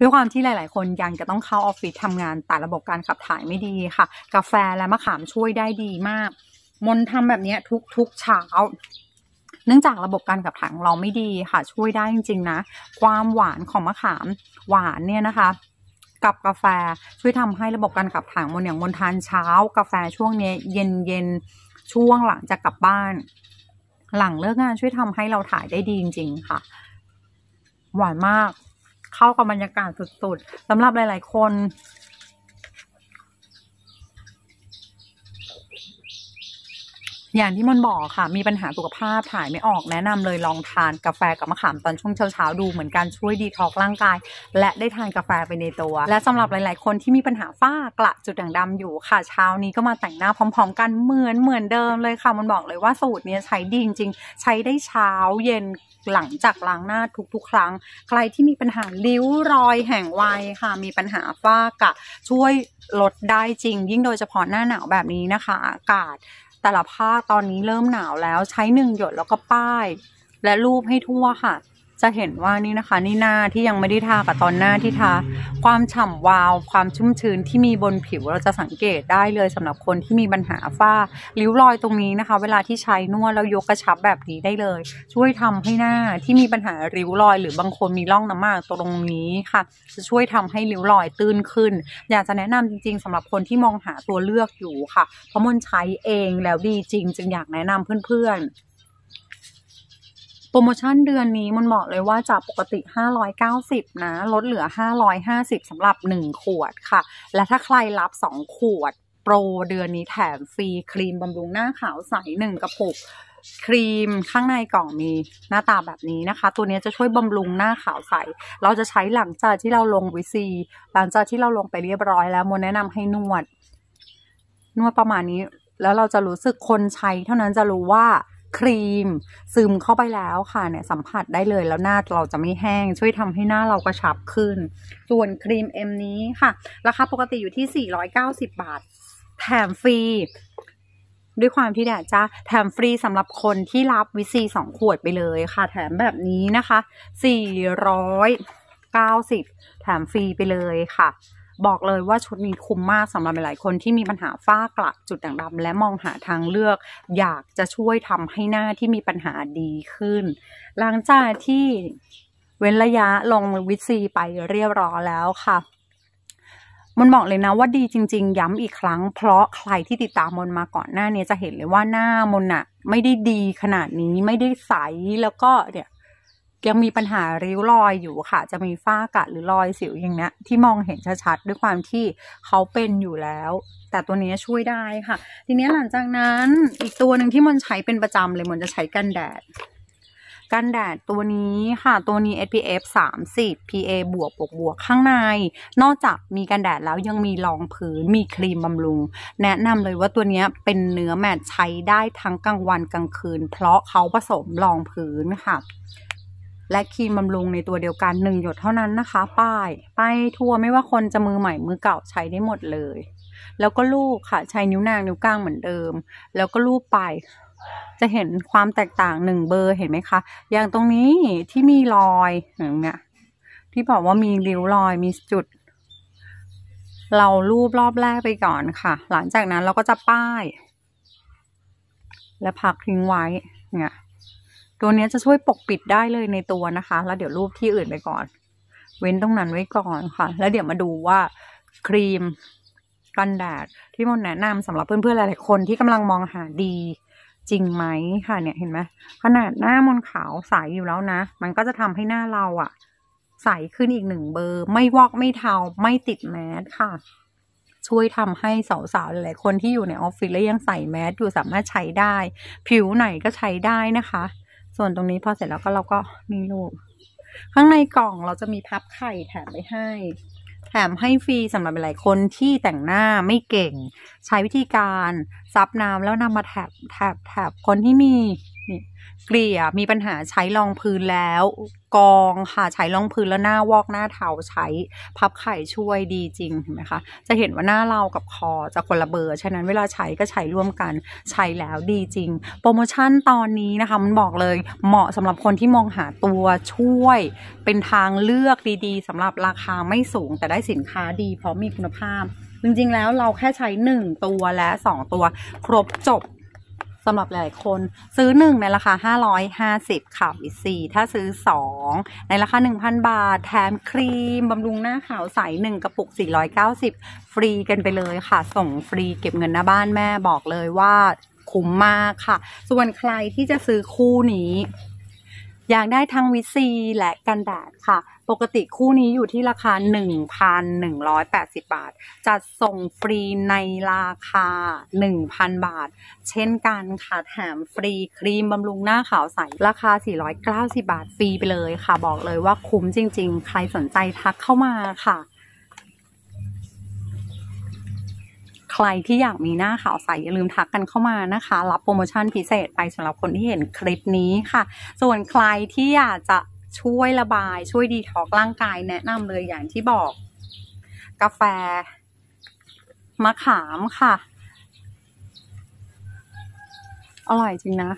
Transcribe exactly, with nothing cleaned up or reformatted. ด้วยความที่หลายๆคนยังจะต้องเข้าออฟฟิศทำงานแต่ระบบการขับถ่ายไม่ดีค่ะกาแฟและมะขามช่วยได้ดีมากมนทำแบบนี้ทุกๆเช้าเนื่องจากระบบการขับถ่ายของเราไม่ดีค่ะช่วยได้จริงๆนะความหวานของมะขามหวานเนี่ยนะคะกับกาแฟช่วยทำให้ระบบการขับถ่ายมนอย่างมนทานเช้ากาแฟช่วงนี้เย็นๆช่วงหลังจากกลับบ้านหลังเลิกงานช่วยทำให้เราถ่ายได้ดีจริงๆค่ะหวานมากเข้ากับบรรยากาศสุดๆสำหรับหลายๆคนอย่างที่มนบอกค่ะมีปัญหาสุขภาพถ่ายไม่ออกแนะนำเลยลองทานกาแฟกับมะขามตอนช่วงเช้าๆดูเหมือนการช่วยดีท็อกซ์ร่างกายและได้ทานกาแฟไปในตัวและสำหรับหลายๆคนที่มีปัญหาฝ้ากระจุดด่างดำอยู่ค่ะเช้านี้ก็มาแต่งหน้าพร้อมๆกันเหมือนเหมือนเดิมเลยค่ะมนบอกเลยว่าสูตรนี้ใช้ดีจริงๆใช้ได้เช้าเย็นหลังจากล้างหน้าทุกๆครั้งใครที่มีปัญหาริ้วรอยแห่งวัยค่ะมีปัญหาฝ้ากระช่วยลดได้จริงยิ่งโดยเฉพาะหน้าหนาวแบบนี้นะคะอากาศแต่ละภาคตอนนี้เริ่มหนาวแล้วใช้หนึ่งหยดแล้วก็ป้ายและรูปให้ทั่วค่ะจะเห็นว่านี่นะคะนี่หน้าที่ยังไม่ได้ทากับตอนหน้าที่ทาความฉ่ำวาวความชุ่มชื้นที่มีบนผิวเราจะสังเกตได้เลยสำหรับคนที่มีปัญหาฝ้าริ้วรอยตรงนี้นะคะเวลาที่ใช้นวดแล้วยกกระชับแบบนี้ได้เลยช่วยทำให้หน้าที่มีปัญหาริ้วรอยหรือบางคนมีร่องน้ำมากตรงนี้ค่ะจะช่วยทำให้ริ้วรอยตื้นขึ้นอยากจะแนะนำจริงๆสำหรับคนที่มองหาตัวเลือกอยู่ค่ะเพราะมนใช้เองแล้วดีจริงจึงอยากแนะนำเพื่อนๆโปรโมชั่นเดือนนี้มันบอกเลยว่าจากปกติห้าร้อยเก้าสิบนะลดเหลือห้าร้อยห้าสิบสำหรับหนึ่งขวดค่ะและถ้าใครรับสองขวดโปรเดือนนี้แถมฟรีครีมบำรุงหน้าขาวใสหนึ่งกระปุกครีมข้างในกล่องมีหน้าตาแบบนี้นะคะตัวนี้จะช่วยบำรุงหน้าขาวใสเราจะใช้หลังจากที่เราลงวิซีหลังจากที่เราลงไปเรียบร้อยแล้วโมแนะนำให้นวดนวดประมาณนี้แล้วเราจะรู้สึกคนใช้เท่านั้นจะรู้ว่าครีมซึมเข้าไปแล้วค่ะเนี่ยสัมผัสได้เลยแล้วหน้าเราจะไม่แห้งช่วยทำให้หน้าเรากระชับขึ้นส่วนครีมเอ็มนี้ค่ะราคาปกติอยู่ที่สี่ร้อยเก้าสิบบาทแถมฟรีด้วยความที่แดดจ้าแถมฟรีสำหรับคนที่รับวิซีสองขวดไปเลยค่ะแถมแบบนี้นะคะสี่ร้อยเก้าสิบแถมฟรีไปเลยค่ะบอกเลยว่าชุดนี้คุ้มมากสำหรับหลายคนที่มีปัญหาฝ้ากระจุดด่างดำและมองหาทางเลือกอยากจะช่วยทำให้หน้าที่มีปัญหาดีขึ้นหลังจากที่เว้นระยะลงวิตซีไปเรียบร้อยแล้วค่ะมันบอกเลยนะว่าดีจริงๆย้ำอีกครั้งเพราะใครที่ติดตามมนมาก่อนหน้านี้จะเห็นเลยว่าหน้ามนอะไม่ได้ดีขนาดนี้ไม่ได้ใสแล้วก็เนี่ยยังมีปัญหาริ้วรอยอยู่ค่ะจะมีฝ้ากระหรือรอยสิวอย่างเนี้ยที่มองเห็นชัดๆด้วยความที่เขาเป็นอยู่แล้วแต่ตัวนี้ช่วยได้ค่ะทีนี้หลังจากนั้นอีกตัวหนึ่งที่มันใช้เป็นประจำเลยมันจะใช้กันแดดกันแดดตัวนี้ค่ะตัวนี้ เอส พี เอฟ สามสิบ พี เอ บวกบวกบวกข้างในนอกจากมีกันแดดแล้วยังมีรองพื้นมีครีมบำรุงแนะนำเลยว่าตัวนี้เป็นเนื้อแมทใช้ได้ทั้งกลางวันกลางคืนเพราะเขาผสมรองพื้นค่ะและครีมบำรุงในตัวเดียวกันหนึ่งหยดเท่านั้นนะคะป้ายป้ายทั่วไม่ว่าคนจะมือใหม่มือเก่าใช้ได้หมดเลยแล้วก็ลูบค่ะใช้นิ้วนางนิ้วก้างเหมือนเดิมแล้วก็ลูบไปจะเห็นความแตกต่างหนึ่งเบอร์เห็นไหมคะอย่างตรงนี้ที่มีรอยอย่างเงี้ยที่บอกว่ามีริ้วรอยมีจุดเราลูบรอบแรกไปก่อนค่ะหลังจากนั้นเราก็จะป้ายและพักทิ้งไว้เงี้ยตัวนี้จะช่วยปกปิดได้เลยในตัวนะคะแล้วเดี๋ยวรูปที่อื่นไปก่อนเว้นตรงนั้นไว้ก่อนค่ะแล้วเดี๋ยวมาดูว่าครีมกันแดดที่มนแนะนำสำหรับเพื่อนๆหลายๆคนที่กำลังมองหาดีจริงไหมค่ะเนี่ยเห็นไหมขนาดหน้ามนขาวใสอยู่แล้วนะมันก็จะทำให้หน้าเราอะใสขึ้นอีกหนึ่งเบอร์ไม่วอกไม่เทาไม่ติดแมสค่ะช่วยทำให้สาวๆหลายๆคนที่อยู่ในออฟฟิศและยังใส่แมสอยู่สามารถใช้ได้ผิวไหนก็ใช้ได้นะคะส่วนตรงนี้พอเสร็จแล้วก็เราก็นี่ลูกข้างในกล่องเราจะมีพับไข่แถมไปให้แถมให้ฟรีสำหรับหลายคนที่แต่งหน้าไม่เก่งใช้วิธีการซับน้ำแล้วนำมาแถบแถบแถบคนที่มี นี่เกลี่ยมีปัญหาใช้รองพื้นแล้วกองค่ะใช้รองพื้นแล้วหน้าวอกหน้าเทาใช้พับไข่ช่วยดีจริงเห็นไหมคะจะเห็นว่าหน้าเรากับคอจะคนละเบอร์ฉะนั้นเวลาใช้ก็ใช้ร่วมกันใช้แล้วดีจริงโปรโมชั่นตอนนี้นะคะมันบอกเลยเหมาะสำหรับคนที่มองหาตัวช่วยเป็นทางเลือกดีๆสำหรับราคาไม่สูงแต่ได้สินค้าดีเพราะมีคุณภาพจริงๆแล้วเราแค่ใช้หนึ่งตัวและสองตัวครบจบสำหรับหลายคนซื้อหนึ่งในราคาห้าร้อยห้าสิบค่ะวิซีถ้าซื้อสองในราคา หนึ่งพัน บาทแถมครีมบำรุงหน้าขาวใสหนึ่งกระปุกสี่ร้อยเก้าสิบฟรีกันไปเลยค่ะส่งฟรีเก็บเงินหน้าบ้านแม่บอกเลยว่าคุ้มมากค่ะส่วนใครที่จะซื้อคู่นี้อยากได้ทั้งวิซีและกันแดดค่ะปกติคู่นี้อยู่ที่ราคา หนึ่งพันหนึ่งร้อยแปดสิบ บาทจัดส่งฟรีในราคา หนึ่งพัน บาทเช่นกันค่ะแถมฟรีครีมบำรุงหน้าขาวใสราคา สี่ร้อยเก้าสิบ บาทฟรีไปเลยค่ะบอกเลยว่าคุ้มจริงๆใครสนใจทักเข้ามาค่ะใครที่อยากมีหน้าขาวใสอย่าลืมทักกันเข้ามานะคะรับโปรโมชั่นพิเศษไปสำหรับคนที่เห็นคลิปนี้ค่ะส่วนใครที่อยากจะช่วยระบายช่วยดีท็อกร่างกายแนะนำเลยอย่างที่บอกกาแฟมะขามค่ะอร่อยจริงนะ